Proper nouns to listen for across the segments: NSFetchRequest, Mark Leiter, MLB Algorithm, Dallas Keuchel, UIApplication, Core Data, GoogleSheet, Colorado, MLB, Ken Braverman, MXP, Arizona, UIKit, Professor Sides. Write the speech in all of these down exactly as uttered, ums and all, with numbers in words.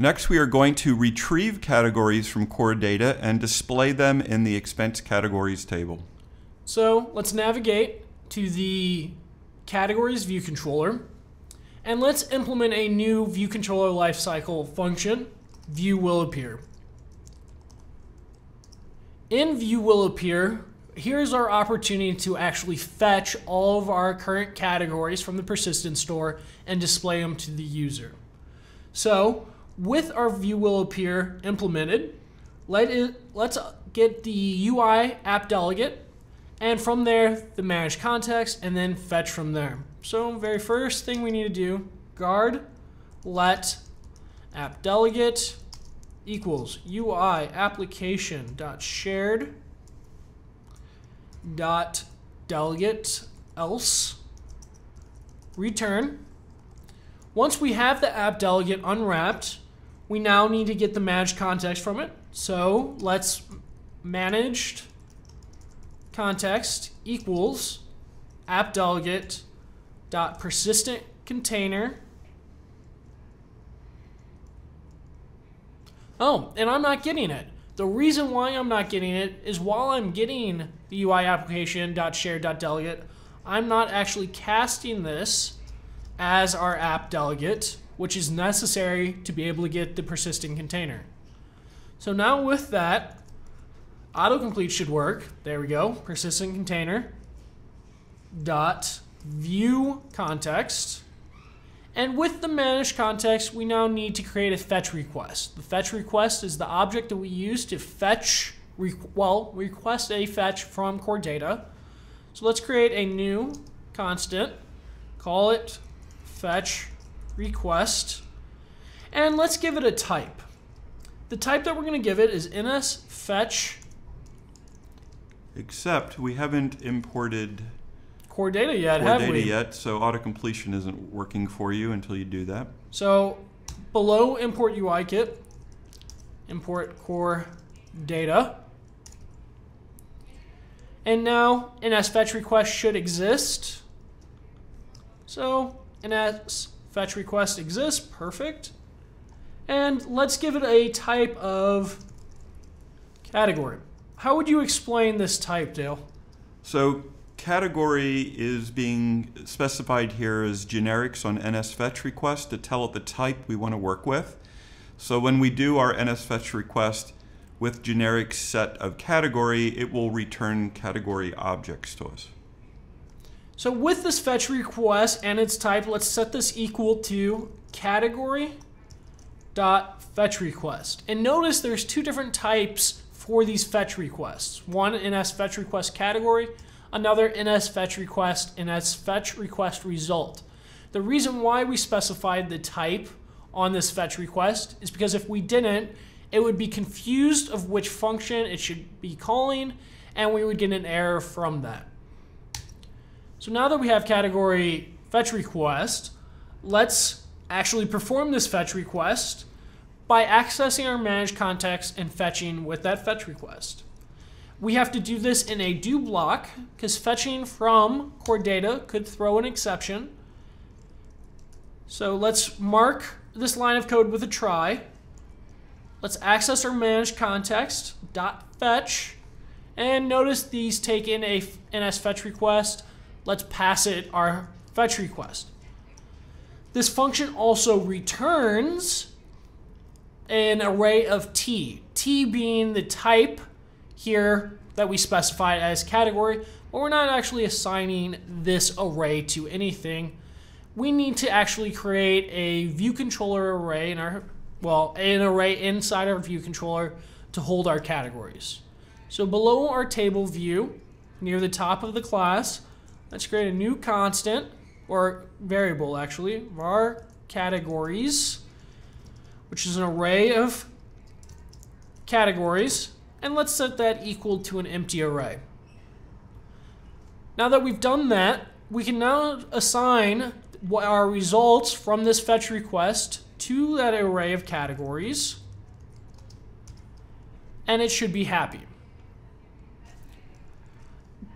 Next, we are going to retrieve categories from Core Data and display them in the expense categories table. So let's navigate to the categories view controller, and let's implement a new view controller lifecycle function. View will appear. In view will appear, here's our opportunity to actually fetch all of our current categories from the persistent store and display them to the user. So with our view will appear implemented, let it, let's get the U I app delegate, and from there the manage context, and then fetch from there. So very first thing we need to do, guard let app delegate equals U I application dot shared dot delegate else return. Once we have the app delegate unwrapped, we now need to get the managed context from it. So let's managed context equals app delegate dot persistent container. Oh, and I'm not getting it. The reason why I'm not getting it is while I'm getting the U I application dot share dot delegate, I'm not actually casting this as our app delegate, which is necessary to be able to get the persistent container. So now with that, autocomplete should work. There we go. Persistent container dot view context. And with the managed context, we now need to create a fetch request. The fetch request is the object that we use to fetch, well, request a fetch from Core Data. So let's create a new constant, call it fetch request, and let's give it a type. The type that we're going to give it is N S Fetch. Except we haven't imported Core Data yet, Core have data we? yet, so auto-completion isn't working for you until you do that. So below import U I Kit, import Core Data. And now N S Fetch Request should exist. So N S Fetch Request exists, perfect. And let's give it a type of category. How would you explain this type, Dale? So category is being specified here as generics on N S Fetch Request to tell it the type we want to work with. So when we do our N S Fetch Request with generic set of category, it will return category objects to us. So with this fetch request and its type, let's set this equal to category dot fetch request. And notice there's two different types for these fetch requests. One, N S Fetch Request Category. Another N S Fetch Request, N S Fetch Request Result. The reason why we specified the type on this fetch request is because if we didn't, it would be confused of which function it should be calling, and we would get an error from that. So now that we have category fetch request, let's actually perform this fetch request by accessing our managed context and fetching with that fetch request. We have to do this in a do block because fetching from Core Data could throw an exception. So let's mark this line of code with a try. Let's access our managed context dot fetch, and notice these take in a N S Fetch Request. Let's pass it our fetch request. This function also returns an array of T, T being the type here that we specified as category, but we're not actually assigning this array to anything. We need to actually create a view controller array in our, well, an array inside our view controller to hold our categories. So below our table view, near the top of the class, let's create a new constant, or variable actually, var categories, which is an array of categories. And let's set that equal to an empty array. Now that we've done that, we can now assign our results from this fetch request to that array of categories, and it should be happy.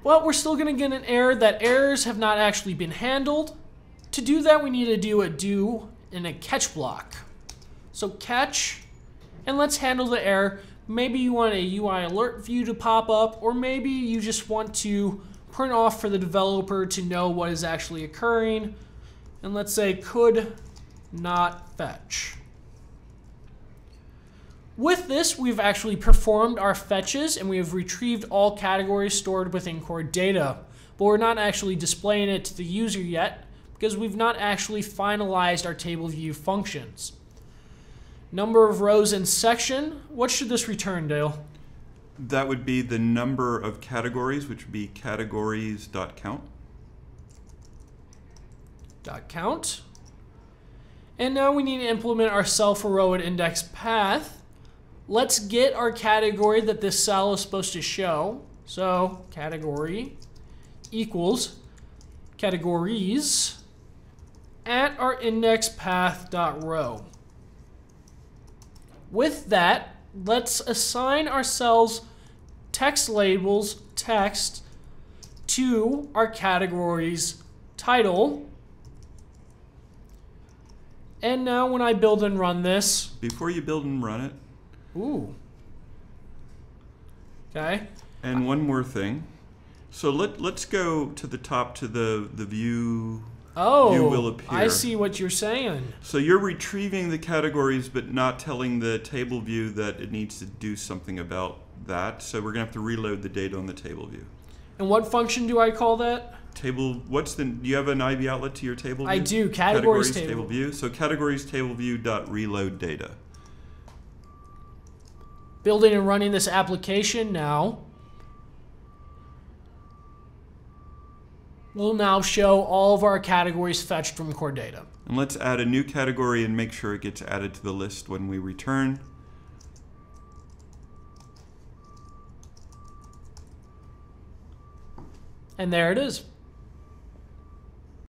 But we're still going to get an error that errors have not actually been handled. To do that, we need to do a do and a catch block. So catch, and let's handle the error. Maybe you want a U I alert view to pop up, or maybe you just want to print off for the developer to know what is actually occurring. And let's say could not fetch. With this, we've actually performed our fetches and we have retrieved all categories stored within Core Data. But we're not actually displaying it to the user yet because we've not actually finalized our table view functions. Number of rows in section. What should this return, Dale? That would be the number of categories, which would be categories.count. Dot count. And now we need to implement our self-erode index path. Let's get our category that this cell is supposed to show. So category equals categories at our index path dot row. With that, let's assign ourselves text labels text to our categories title. And now when I build and run this. Before you build and run it. Ooh. Okay. And one more thing. So let, let's go to the top to the, the view. Oh, view will appear. I see what you're saying. So you're retrieving the categories but not telling the table view that it needs to do something about that. So we're going to have to reload the data on the table view. And what function do I call that? Table, what's the, do you have an I V outlet to your table view? I do, categories, categories table. table view. So categories table view dot reload data. Building and running this application now. We'll now show all of our categories fetched from Core Data. And let's add a new category and make sure it gets added to the list when we return. And there it is.